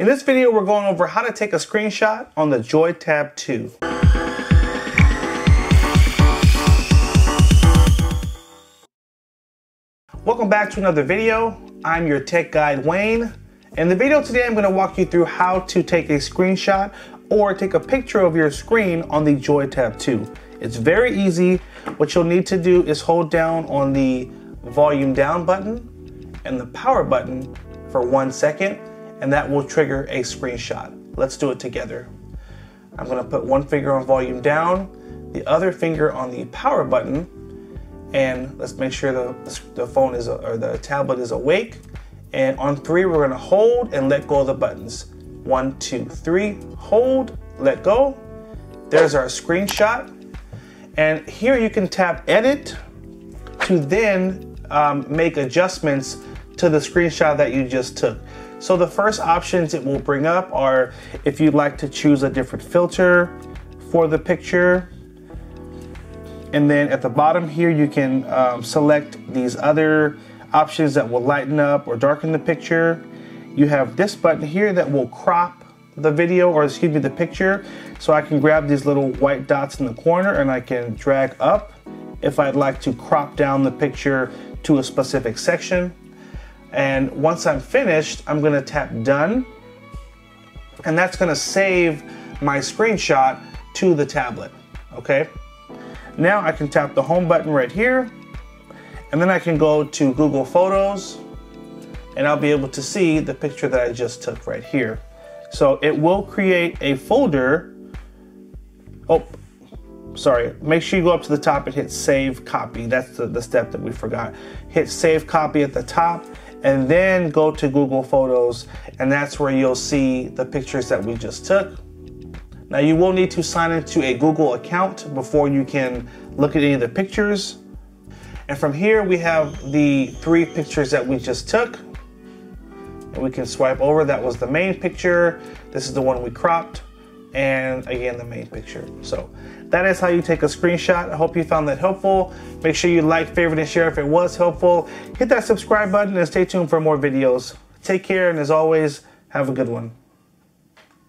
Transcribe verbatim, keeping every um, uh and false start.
In this video, we're going over how to take a screenshot on the Joy Tab two. Welcome back to another video. I'm your tech guide, Wayne. In the video today, I'm going to walk you through how to take a screenshot or take a picture of your screen on the Joy Tab two. It's very easy. What you'll need to do is hold down on the volume down button and the power button for one second. And that will trigger a screenshot. Let's do it together. I'm gonna put one finger on volume down, the other finger on the power button, and let's make sure the, the phone is, or the tablet is awake. And on three, we're gonna hold and let go of the buttons. One, two, three, hold, let go. There's our screenshot. And here you can tap edit to then um, make adjustments to the screenshot that you just took. So the first options it will bring up are if you'd like to choose a different filter for the picture. And then at the bottom here, you can um, select these other options that will lighten up or darken the picture. You have this button here that will crop the video, or excuse me, the picture. So I can grab these little white dots in the corner and I can drag up if I'd like to crop down the picture to a specific section. And once I'm finished, I'm gonna tap done. And that's gonna save my screenshot to the tablet, okay? Now I can tap the home button right here, and then I can go to Google Photos, and I'll be able to see the picture that I just took right here. So it will create a folder. Oh, sorry, make sure you go up to the top and hit save copy. That's the, the step that we forgot. Hit save copy at the top, and then go to Google Photos, and that's where you'll see the pictures that we just took. Now you will need to sign into a Google account before you can look at any of the pictures. And from here we have the three pictures that we just took. And we can swipe over, that was the main picture. This is the one we cropped, and again the main picture. So that is how you take a screenshot. I hope you found that helpful. Make sure you like, favorite, and share if it was helpful. Hit that subscribe button and stay tuned for more videos. Take care, and as always, have a good one.